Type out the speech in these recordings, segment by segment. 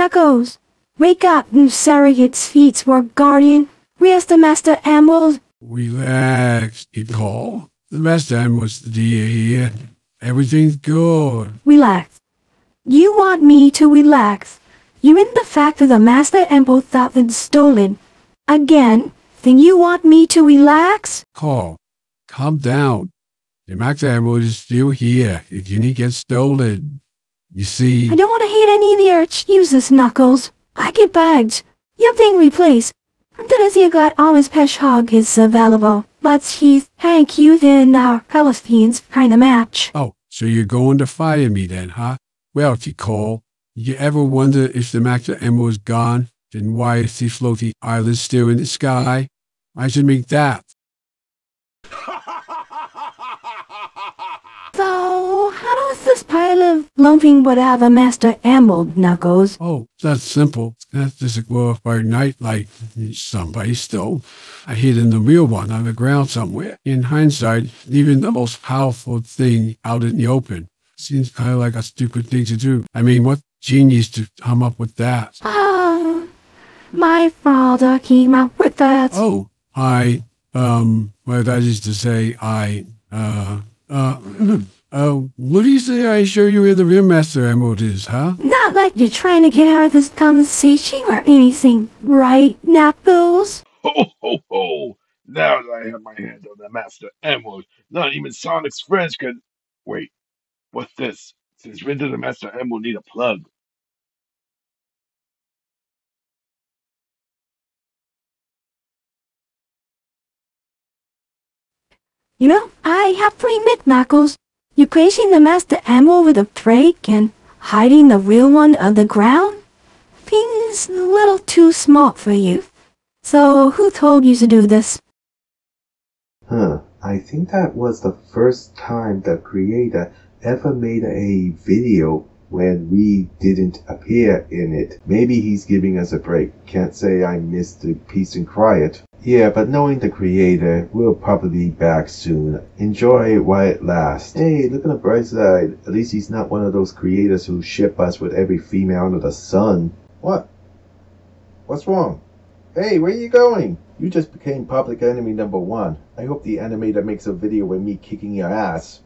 Knuckles! Wake up, you surrogate's feet or guardian! Where's the Master Emerald? Relax, you call. The Master Emerald's the deer here. Everything's good. Relax. You want me to relax? You mean the fact that the Master Emerald thought it stolen. Again, then you want me to relax? Call. Calm down. The Master Emerald is still here. It didn't get stolen. You see... I don't want to hear any of your excuses, Knuckles. I get bugged. Your thing replaced. I'm glad you got all his pesh hog is available. But he's thank you then our Palestinians kind of match. Oh, so you're going to fire me then, huh? Well, if you call, you ever wonder if the Master Emerald is gone, then why is the floaty island still in the sky? I should make that. So, how does this pile of lumping whatever Master Emerald, Knuckles? Oh, that's simple. That's just a glorified nightlight somebody stole. I hidden the real one on the ground somewhere. In hindsight, even the most powerful thing out in the open. Seems kind of like a stupid thing to do. I mean, what genius to come up with that? Oh, my father came up with that. Oh, well, that is to say, what do you say I show you where the real Master Emerald is, huh? Not like you're trying to get out of this conversation or anything, right, Knuckles? Ho, ho, ho! Now that I have my hands on the Master Emerald, not even Sonic's friends could... Wait. What's this? Since when does the Master Emerald need a plug? You know, I have to admit, Knuckles, you're placing the Master Emerald with a break and hiding the real one on the ground? Things a little too smart for you. So, who told you to do this? I think that was the first time the creator ever made a video when we didn't appear in it. Maybe he's giving us a break. Can't say I missed the peace and quiet. Yeah, but knowing the creator, we'll probably be back soon. Enjoy it while it lasts. Hey, look on the bright side. At least he's not one of those creators who ship us with every female under the sun. What? What's wrong? Hey, where you going? You just became public enemy #1. I hope the animator makes a video with me kicking your ass.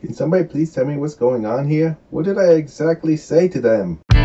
Can somebody please tell me what's going on here? What did I exactly say to them?